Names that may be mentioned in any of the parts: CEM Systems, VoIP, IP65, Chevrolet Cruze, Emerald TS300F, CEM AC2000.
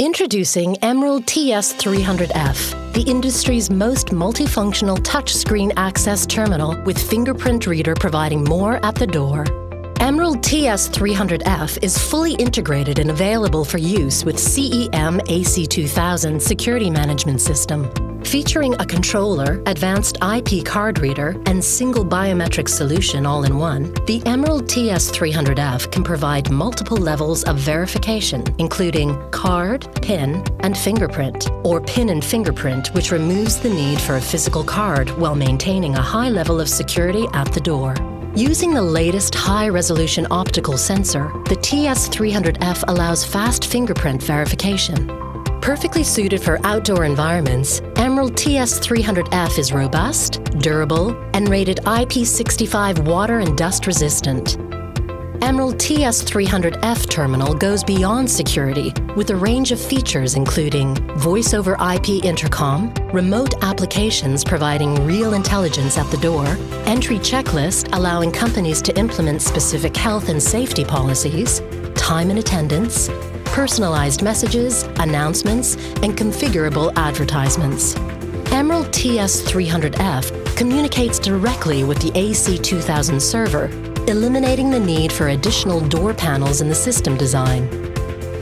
Introducing Emerald TS300F, the industry's most multifunctional touchscreen access terminal with fingerprint reader providing more at the door. Emerald TS300F is fully integrated and available for use with CEM AC2000 security management system. Featuring a controller, advanced IP card reader, and single biometric solution all in one, the Emerald TS300F can provide multiple levels of verification, including card, PIN, and fingerprint, or PIN and fingerprint, which removes the need for a physical card while maintaining a high level of security at the door. Using the latest high-resolution optical sensor, the TS300F allows fast fingerprint verification. Perfectly suited for outdoor environments, Emerald TS300F is robust, durable, and rated IP65 water and dust resistant. Emerald TS300F terminal goes beyond security with a range of features including voice over IP intercom, remote applications providing real intelligence at the door, entry checklist allowing companies to implement specific health and safety policies, time and attendance, personalized messages, announcements, and configurable advertisements. Emerald TS300F communicates directly with the AC2000 server, eliminating the need for additional door panels in the system design.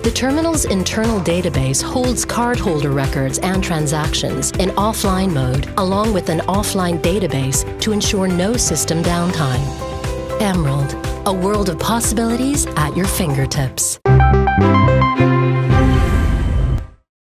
The terminal's internal database holds cardholder records and transactions in offline mode, along with an offline database to ensure no system downtime. Emerald, a world of possibilities at your fingertips.